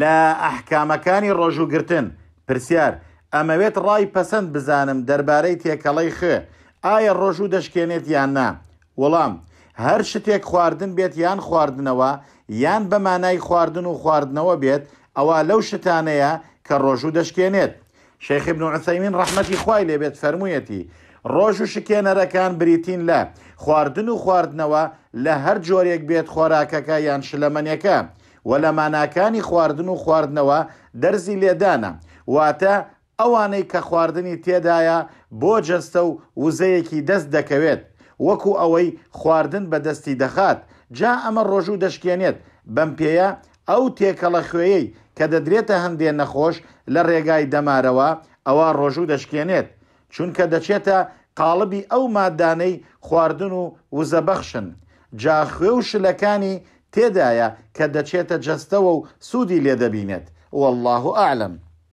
لا احکامەکانی ڕۆژوگرتن پرسیار ئەمەوێت ڕای پەسەند بزانم دەربارەی تێکەڵەی خ ئایا ڕۆژوو دەشکێنێت یان نا وەڵام هەر شتێک خواردن بێت یان خواردنەوە یان بە مانای خواردن و خواردنەوە بێت ئەوە لەو شتانەیە کە ڕۆژوو دەشکێنێت شێخ ابن عوثەیمین ڕەحمەتی خوای لێبێت فەرموویەتی ڕۆژ و شکێنەرەکان بریتین لە خواردن و خواردنەوە لە هەر جۆرێک بێت خۆراکەکە یان شلەمەنیەکە و لە ماناکانی خواردن و خواردنەوە دەرزی لێدانە واتە ئەوانەی کە خواردنی تێدایە بۆ جەستە و وزەیەکی دەست دەکەوێت وەکو ئەوەی خواردن بەدەستی دەخات جا ئەمە ڕۆژوو دەشکێنێت بەم پێیە ئەو تێکەڵە خوێیەی کە دەدرێتە هەندێک نەخۆش لە ڕێگای دەمارەوە ئەوە ڕۆژوو دەشکێنێت چونکە دەچێتە قاڵبی ئەو مادانەی خواردن و وزەبەخشن جا خوێ و شلەکانی تێدایە کە دەچێتە جەستەوە و سوودی لێدەبینێت والله ئاعلم.